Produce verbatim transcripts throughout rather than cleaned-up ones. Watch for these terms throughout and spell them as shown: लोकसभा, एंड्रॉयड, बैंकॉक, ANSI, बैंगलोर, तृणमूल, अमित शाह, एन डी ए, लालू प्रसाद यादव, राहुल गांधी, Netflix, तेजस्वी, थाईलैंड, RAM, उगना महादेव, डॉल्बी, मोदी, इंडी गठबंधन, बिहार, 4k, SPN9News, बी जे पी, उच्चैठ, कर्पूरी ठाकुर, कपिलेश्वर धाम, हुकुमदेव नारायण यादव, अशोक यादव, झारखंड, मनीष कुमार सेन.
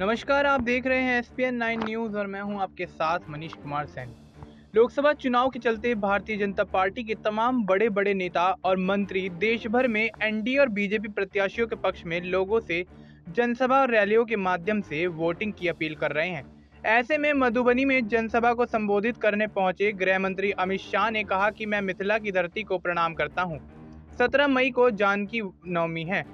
नमस्कार, आप देख रहे हैं S P N nine news और मैं हूं आपके साथ मनीष कुमार सेन। लोकसभा चुनाव के चलते भारतीय जनता पार्टी के तमाम बड़े बड़े नेता और मंत्री देश भर में एन डी ए और बी जे पी प्रत्याशियों के पक्ष में लोगों से जनसभा और रैलियों के माध्यम से वोटिंग की अपील कर रहे हैं। ऐसे में मधुबनी में जनसभा को संबोधित करने पहुंचे गृह मंत्री अमित शाह ने कहा कि मैं मिथिला की धरती को प्रणाम करता हूं। सत्रह मई को जानकी नवमी है।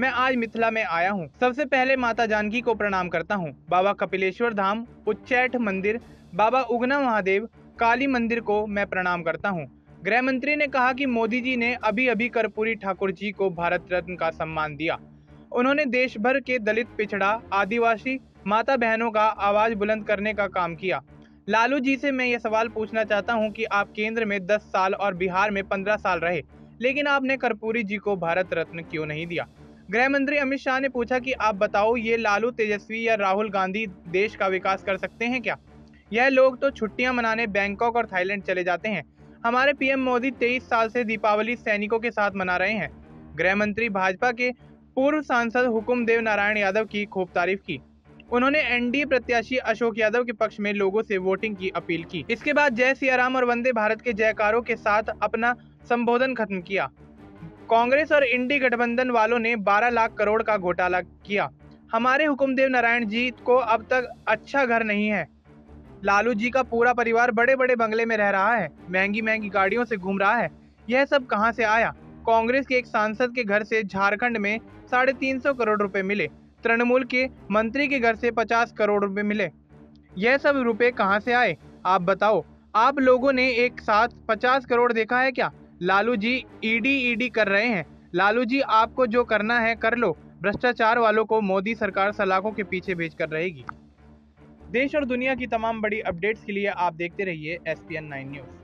मैं आज मिथिला में आया हूं। सबसे पहले माता जानकी को प्रणाम करता हूं। बाबा कपिलेश्वर धाम, उच्चैठ मंदिर, बाबा उगना महादेव, काली मंदिर को मैं प्रणाम करता हूँ। गृह मंत्री ने कहा कि मोदी जी ने अभी अभी कर्पूरी ठाकुर जी को भारत रत्न का सम्मान दिया। उन्होंने देश भर के दलित, पिछड़ा, आदिवासी माता बहनों का आवाज बुलंद करने का काम किया। लालू जी से मैं ये सवाल पूछना चाहता हूं कि आप केंद्र में दस साल और बिहार में पंद्रह साल रहे, लेकिन आपने कर्पूरी जी को भारत रत्न क्यों नहीं दिया। गृह मंत्री अमित शाह ने पूछा कि आप बताओ, ये लालू, तेजस्वी या राहुल गांधी देश का विकास कर सकते हैं क्या? यह लोग तो छुट्टियां मनाने बैंकॉक और थाईलैंड चले जाते हैं। हमारे पी एम मोदी तेईस साल से दीपावली सैनिकों के साथ मना रहे हैं। गृह मंत्री भाजपा के पूर्व सांसद हुकुमदेव नारायण यादव की खूब तारीफ की। उन्होंने एन डी ए प्रत्याशी अशोक यादव के पक्ष में लोगों से वोटिंग की अपील की। इसके बाद जय सियाराम और वंदे भारत के जयकारों के साथ अपना संबोधन खत्म किया। कांग्रेस और इंडी गठबंधन वालों ने बारह लाख करोड़ का घोटाला किया। हमारे हुकुमदेव नारायण जी को अब तक अच्छा घर नहीं है। लालू जी का पूरा परिवार बड़े बड़े बंगले में रह रहा है, महंगी महंगी गाड़ियों से घूम रहा है। यह सब कहाँ से आया? कांग्रेस के एक सांसद के घर से झारखंड में साढ़े तीन सौ करोड़ रुपए मिले। तृणमूल के मंत्री के घर से पचास करोड़ रुपए मिले। यह सब रुपए कहां से आए? आप बताओ, आप लोगों ने एक साथ पचास करोड़ देखा है क्या? लालू जी ईडी ईडी कर रहे हैं। लालू जी, आपको जो करना है कर लो। भ्रष्टाचार वालों को मोदी सरकार सलाखों के पीछे भेज कर रहेगी। देश और दुनिया की तमाम बड़ी अपडेट्स के लिए आप देखते रहिए S P N nine news.